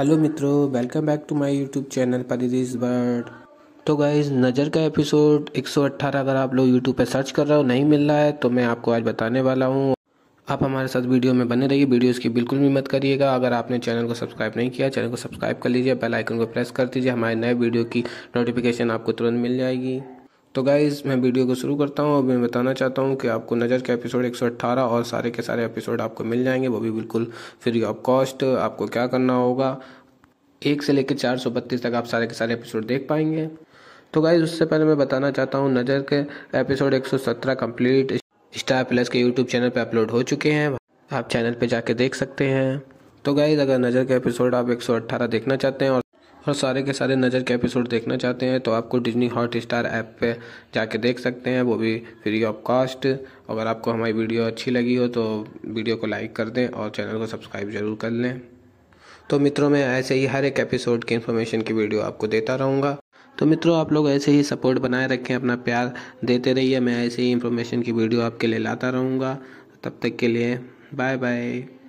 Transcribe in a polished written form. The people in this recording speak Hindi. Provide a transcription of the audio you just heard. हेलो मित्रों, welcome back to my YouTube channel parodies world. तो गाइज़, नज़र का एपिसोड 118 अगर आप लोग यूट्यूब पे सर्च कर रहे हो नहीं मिल रहा है तो मैं आपको आज बताने वाला हूँ। आप हमारे साथ वीडियो में बने रहिए, वीडियो इसकी बिल्कुल भी मत करिएगा। अगर आपने चैनल को सब्सक्राइब नहीं किया, चैनल को सब्सक्राइब कर लीजिए, बेल आइकन को प्रेस कर दीजिए, हमारे नए वीडियो की नोटिफिकेशन आपको तुरंत मिल जाएगी। तो गाइज़, मैं वीडियो को शुरू करता हूँ और मैं बताना चाहता हूँ कि आपको नज़र के एपिसोड 118 और सारे के सारे एपिसोड आपको मिल जाएंगे, वो भी बिल्कुल फ्री ऑफ कॉस्ट। आपको क्या करना होगा, 1 से लेकर 432 तक आप सारे के सारे एपिसोड देख पाएंगे। तो गाइज़, उससे पहले मैं बताना चाहता हूँ नज़र के एपिसोड 117 कम्प्लीट स्टार प्लस के यूट्यूब चैनल पर अपलोड हो चुके हैं, आप चैनल पर जाके देख सकते हैं। तो गाइज़, अगर नज़र के एपिसोड आप 118 देखना चाहते हैं और सारे के सारे नज़र के एपिसोड देखना चाहते हैं तो आपको डिज्नी हॉटस्टार ऐप पे जाके देख सकते हैं, वो भी फ्री ऑफ कॉस्ट। अगर आपको हमारी वीडियो अच्छी लगी हो तो वीडियो को लाइक कर दें और चैनल को सब्सक्राइब ज़रूर कर लें। तो मित्रों, मैं ऐसे ही हर एक एपिसोड की इन्फॉर्मेशन की वीडियो आपको देता रहूँगा। तो मित्रों, आप लोग ऐसे ही सपोर्ट बनाए रखें, अपना प्यार देते रहिए, मैं ऐसे ही इन्फॉर्मेशन की वीडियो आपके लिए लाता रहूँगा। तब तक के लिए बाय बाय।